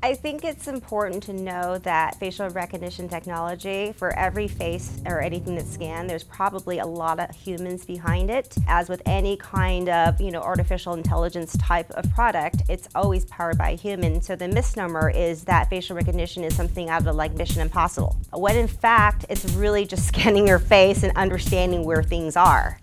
I think it's important to know that facial recognition technology, for every face or anything that's scanned, there's probably a lot of humans behind it. As with any kind of, artificial intelligence type of product, it's always powered by a human. So the misnomer is that facial recognition is something out of like Mission Impossible, when in fact, it's really just scanning your face and understanding where things are.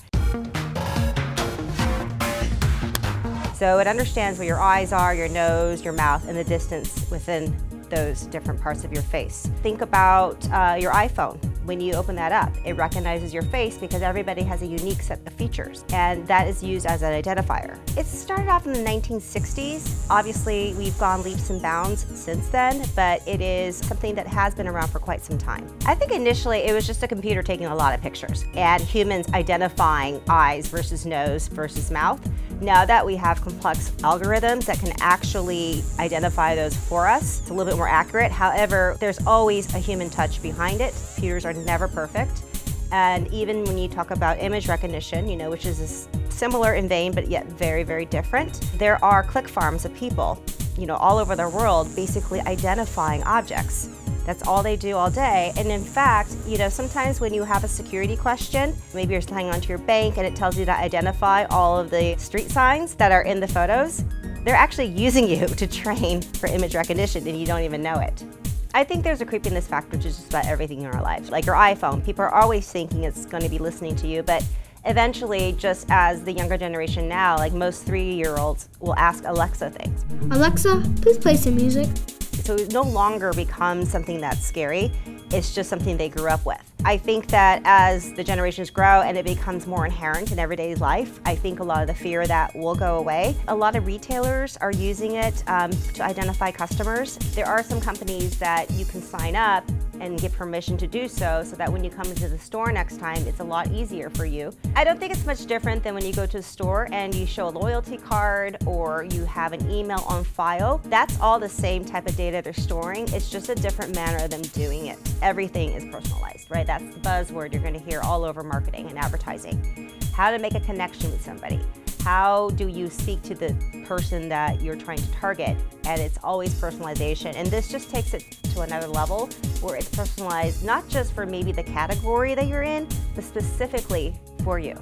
So it understands where your eyes are, your nose, your mouth, and the distance within those different parts of your face. Think about your iPhone. When you open that up, it recognizes your face because everybody has a unique set of features, and that is used as an identifier. It started off in the 1960s. Obviously, we've gone leaps and bounds since then, but it is something that has been around for quite some time. I think initially it was just a computer taking a lot of pictures and humans identifying eyes versus nose versus mouth. Now that we have complex algorithms that can actually identify those for us, it's a little bit more accurate. However, there's always a human touch behind it. Computers are never perfect. And even when you talk about image recognition, which is similar in vein, but yet very, very different, there are click farms of people, all over the world basically identifying objects. That's all they do all day. And in fact, sometimes when you have a security question, maybe you're signing onto your bank and it tells you to identify all of the street signs that are in the photos. They're actually using you to train for image recognition and you don't even know it. I think there's a creepiness factor to just about everything in our life. Like your iPhone, people are always thinking it's going to be listening to you, but eventually, just as the younger generation now, like most 3-year-olds will ask Alexa things. Alexa, please play some music. So it no longer becomes something that's scary, it's just something they grew up with. I think that as the generations grow and it becomes more inherent in everyday life, I think a lot of the fear of that will go away. A lot of retailers are using it to identify customers. There are some companies that you can sign up and get permission to do so that when you come into the store next time, it's a lot easier for you. I don't think it's much different than when you go to a store and you show a loyalty card or you have an email on file. That's all the same type of data they're storing. It's just a different manner of them doing it. Everything is personalized, right? That's the buzzword you're going to hear all over marketing and advertising. How to make a connection with somebody. How do you speak to the person that you're trying to target? And it's always personalization. And this just takes it to another level where it's personalized, not just for maybe the category that you're in, but specifically for you.